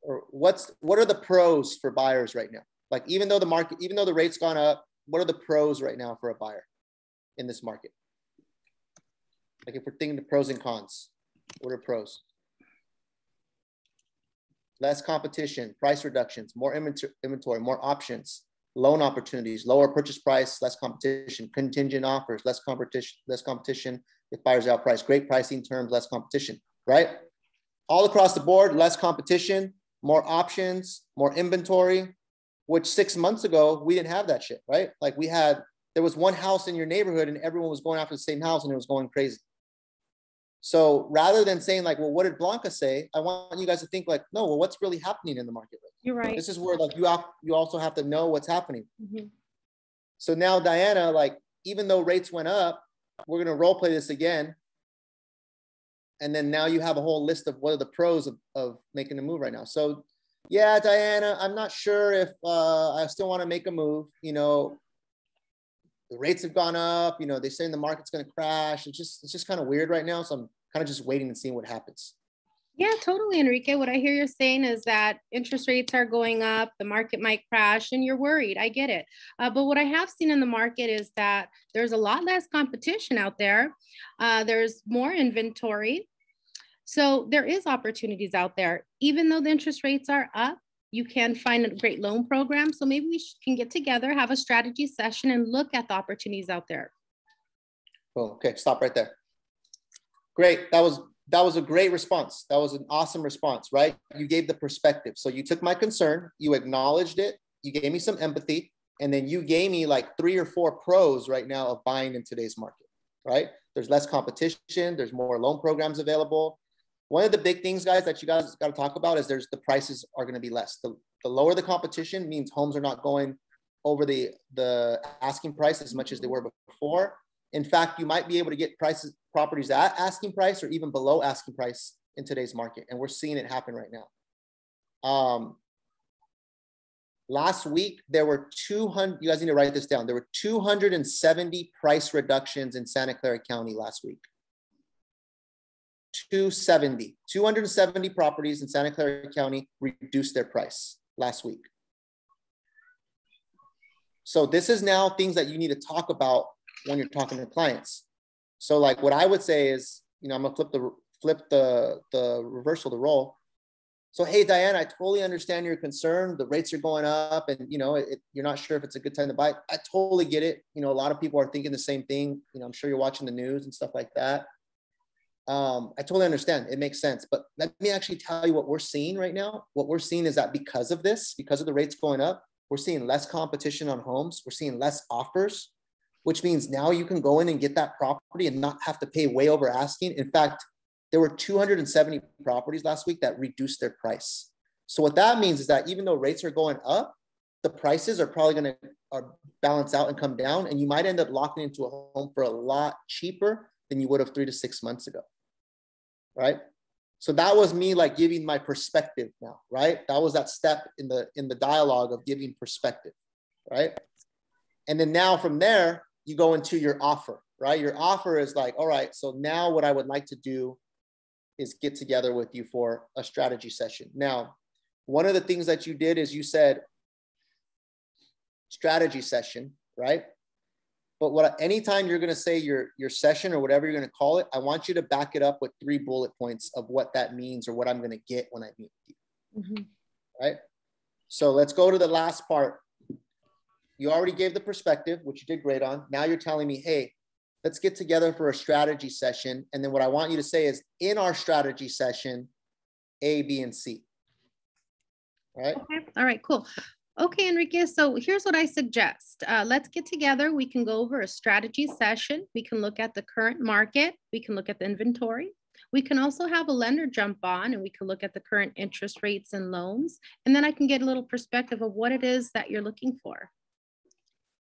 Or what are the pros for buyers right now? Like even though the market, even though the rate's gone up, what are the pros right now for a buyer in this market? Like if we're thinking the pros and cons, what are pros? Less competition, price reductions, more inventory, more options, loan opportunities, lower purchase price, less competition, contingent offers, less competition if buyers outprice, great pricing terms, less competition, right? All across the board, less competition, more options, more inventory, which 6 months ago, we didn't have that shit, right? Like we had, there was one house in your neighborhood and everyone was going after the same house and it was going crazy. So rather than saying like, well, what did Blanca say? I want you guys to think like, no, well, what's really happening in the market? You're right. This is where like you also have to know what's happening. Mm-hmm. So now Diana, like, even though rates went up, we're going to role play this again. And then now you have a whole list of what are the pros of making a move right now. So yeah, Diana, I'm not sure if I still want to make a move, you know, the rates have gone up, you know, they're saying the market's going to crash. It's just kind of weird right now. So I'm kind of just waiting and seeing what happens. Yeah, totally, Enrique. What I hear you're saying is that interest rates are going up, the market might crash, and you're worried. I get it. But what I have seen in the market is that there's a lot less competition out there. There's more inventory. So there is opportunities out there. Even though the interest rates are up, you can find a great loan program. So maybe we can get together, have a strategy session, and look at the opportunities out there. Cool. Okay, stop right there. Great. That was a great response. That was an awesome response, right? You gave the perspective. So you took my concern, you acknowledged it, you gave me some empathy, and then you gave me like 3 or 4 pros right now of buying in today's market, right? There's less competition, there's more loan programs available. One of the big things, guys, that you guys got to talk about is the prices are going to be less. The lower the competition means homes are not going over the asking price as much as they were before. In fact, you might be able to get properties at asking price or even below asking price in today's market. And we're seeing it happen right now. Last week, there were 200, you guys need to write this down. There were 270 price reductions in Santa Clara County last week. 270 properties in Santa Clara County reduced their price last week. So this is now things that you need to talk about when you're talking to clients. So like what I would say is, you know, I'm gonna flip the reversal, the role. So, hey, Diane, I totally understand your concern. The rates are going up and, you know, you're not sure if it's a good time to buy. I totally get it. You know, a lot of people are thinking the same thing. You know, I'm sure you're watching the news and stuff like that. I totally understand. It makes sense. But let me actually tell you what we're seeing right now. What we're seeing is that because of this, because of the rates going up, we're seeing less competition on homes. We're seeing less offers, which means now you can go in and get that property and not have to pay way over asking. In fact, there were 270 properties last week that reduced their price. So what that means is that even though rates are going up, the prices are probably going to balance out and come down. And you might end up locking into a home for a lot cheaper than you would have 3 to 6 months ago, right? So that was me like giving my perspective now, right? That was that step in the dialogue of giving perspective, right? And then now from there, you go into your offer, right? Your offer is like, all right, so now what I would like to do is get together with you for a strategy session. Now, one of the things that you did is you said strategy session, right? But anytime you're going to say your session or whatever you're going to call it, I want you to back it up with 3 bullet points of what that means or what I'm going to get when I meet you, mm-hmm. Right? So let's go to the last part. You already gave the perspective, which you did great on. Now you're telling me, hey, Let's get together for a strategy session. And then what I want you to say is, in our strategy session, A, B, and C. All right. Okay. All right, cool. Okay, Enriquez, so here's what I suggest. Let's get together. We can go over a strategy session. We can look at the current market. We can look at the inventory. We can also have a lender jump on and we can look at the current interest rates and loans. And then I can get a little perspective of what it is that you're looking for.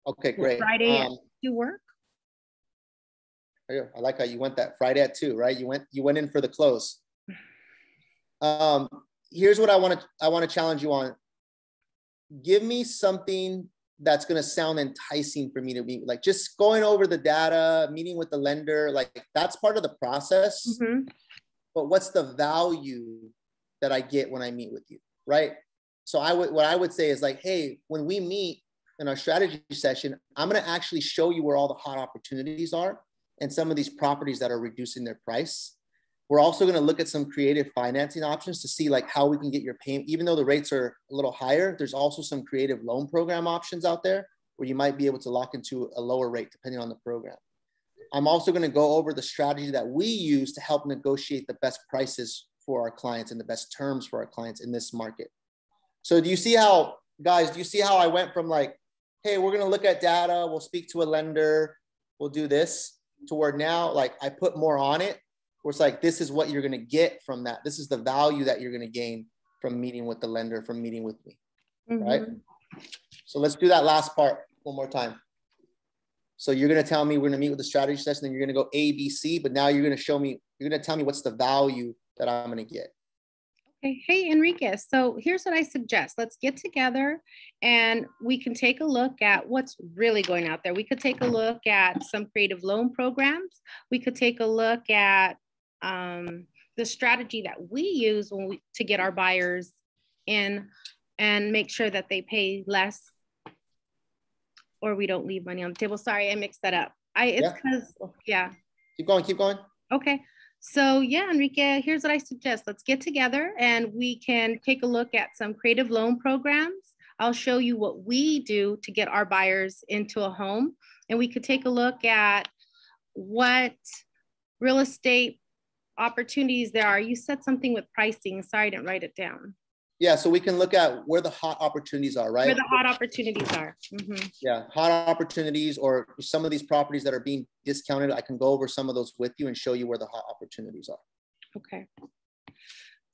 Okay, great. Friday at 2 work? I like how you went that Friday at 2, right? You went in for the close. Here's what I want to challenge you on. Give me something that's going to sound enticing for me to meet. Like just going over the data, meeting with the lender, like that's part of the process. Mm-hmm. But what's the value that I get when I meet with you, right? So what I would say is like, hey, when we meet in our strategy session, I'm going to actually show you where all the hot opportunities are and some of these properties that are reducing their price. We're also going to look at some creative financing options to see like how we can get your payment, even though the rates are a little higher, there's also some creative loan program options out there where you might be able to lock into a lower rate depending on the program. I'm also going to go over the strategy that we use to help negotiate the best prices for our clients and the best terms for our clients in this market. So do you see how, guys, do you see how I went from like, hey, we're going to look at data, we'll speak to a lender, we'll do this, toward now, like I put more on it. Where it's like, this is what you're going to get from that. This is the value that you're going to gain from meeting with the lender, from meeting with me, mm-hmm. right? So let's do that last part one more time. So you're going to tell me we're going to meet with the strategy session, then you're going to go A, B, C, but now you're going to show me, you're going to tell me what's the value that I'm going to get. Okay. Hey, Enriquez, so here's what I suggest. Let's get together and we can take a look at what's really going out there. We could take a look at some creative loan programs. We could take a look at the strategy that we use when to get our buyers in and make sure that they pay less or we don't leave money on the table. Sorry, I mixed that up. Yeah. Keep going. Okay. So yeah, Enriquez, here's what I suggest. Let's get together and we can take a look at some creative loan programs. I'll show you what we do to get our buyers into a home. And we could take a look at what real estate opportunities there are. You said something with pricing. Sorry, I didn't write it down. Yeah, so we can look at where the hot opportunities are, right? Where the hot opportunities are. Mm-hmm. Yeah, hot opportunities or some of these properties that are being discounted. I can go over some of those with you and show you where the hot opportunities are. Okay.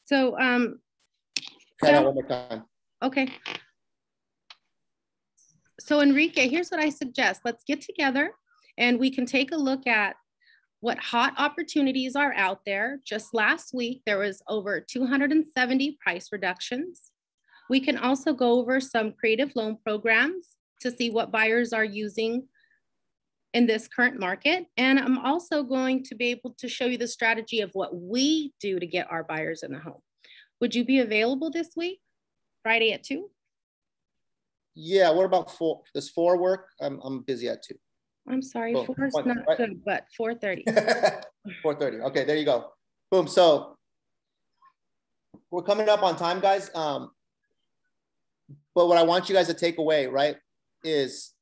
So, try that one more time. Okay. So, Enriquez, here's what I suggest. Let's get together and we can take a look at what hot opportunities are out there. Just last week, there was over 270 price reductions. We can also go over some creative loan programs to see what buyers are using in this current market. And I'm also going to be able to show you the strategy of what we do to get our buyers in the home. Would you be available this week, Friday at 2? Yeah, what about 4? Does 4 work? I'm busy at 2. I'm sorry, 4 is not right? Good, but 4:30. 4:30, okay, there you go. Boom, so we're coming up on time, guys. But what I want you guys to take away, right, is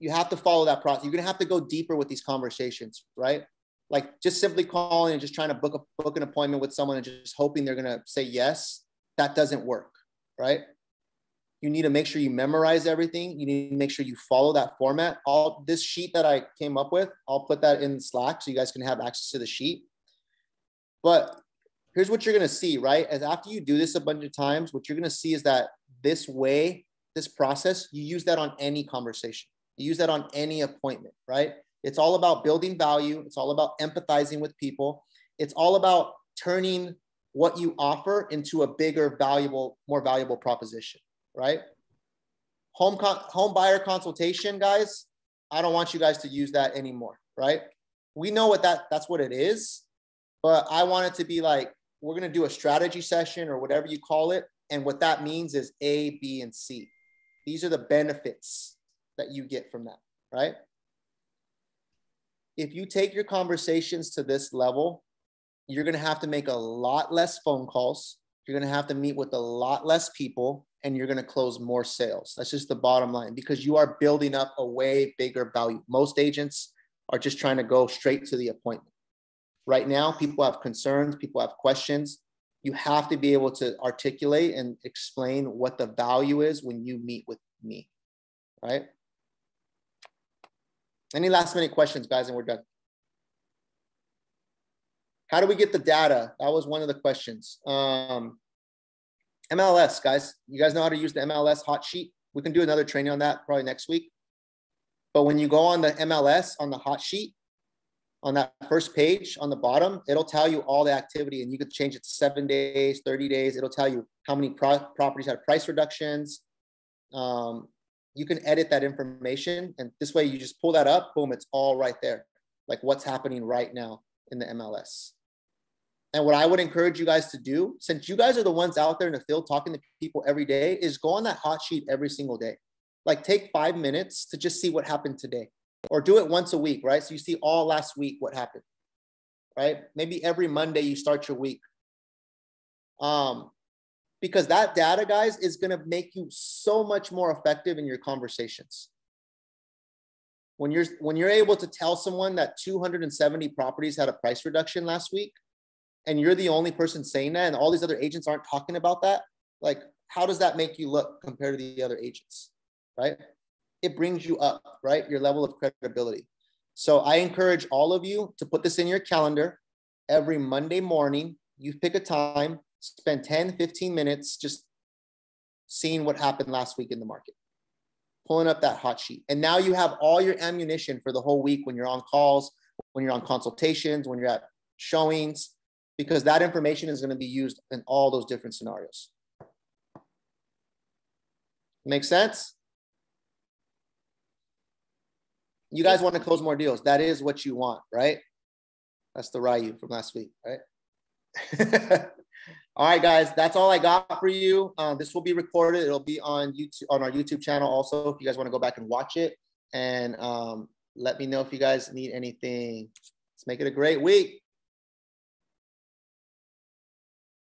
you have to follow that process. You're gonna have to go deeper with these conversations, right? Like just simply calling and just trying to book an appointment with someone and just hoping they're gonna say yes, that doesn't work, right? You need to make sure you memorize everything. You need to make sure you follow that format. All this sheet that I came up with, I'll put that in Slack so you guys can have access to the sheet. But here's what you're going to see, right? As after you do this a bunch of times, what you're going to see is that this way, this process, you use that on any conversation. You use that on any appointment, right? It's all about building value. It's all about empathizing with people. It's all about turning what you offer into a bigger, valuable, more valuable proposition. Right? Home buyer consultation, guys, I don't want you guys to use that anymore, right? We know what that's what it is, but I want it to be like, we're going to do a strategy session or whatever you call it. And what that means is A, B, and C. These are the benefits that you get from that, right? If you take your conversations to this level, you're going to have to make a lot less phone calls. You're going to have to meet with a lot less people. And you're going to close more sales. That's just the bottom line because you are building up a way bigger value. Most agents are just trying to go straight to the appointment. Right now, people have concerns, people have questions. You have to be able to articulate and explain what the value is when you meet with me, right? Any last minute questions, guys, and we're done. How do we get the data? That was one of the questions. MLS, guys, you guys know how to use the MLS hot sheet. We can do another training on that probably next week. But when you go on the MLS, on the hot sheet, on that first page on the bottom, it'll tell you all the activity, and you could change it to 7 days, 30 days. It'll tell you how many properties had price reductions. You can edit that information. And this way you just pull that up, boom, it's all right there. Like what's happening right now in the MLS. And what I would encourage you guys to do, since you guys are the ones out there in the field talking to people every day, is go on that hot sheet every single day. Like take 5 minutes to just see what happened today, or do it once a week, right? So you see all last week what happened, right? Maybe every Monday you start your week. Because that data, guys, is going to make you so much more effective in your conversations. When you're able to tell someone that 270 properties had a price reduction last week, and you're the only person saying that, and all these other agents aren't talking about that, like, how does that make you look compared to the other agents, right? It brings you up, right? Your level of credibility. So I encourage all of you to put this in your calendar. Every Monday morning, you pick a time, spend 10, 15 minutes just seeing what happened last week in the market, pulling up that hot sheet. And now you have all your ammunition for the whole week when you're on calls, when you're on consultations, when you're at showings, because that information is going to be used in all those different scenarios. Make sense? You guys want to close more deals. That is what you want, right? That's the Ryu from last week, right? All right, guys, that's all I got for you. This will be recorded. It'll be on YouTube, on our YouTube channel also, if you guys want to go back and watch it. And let me know if you guys need anything. Let's make it a great week.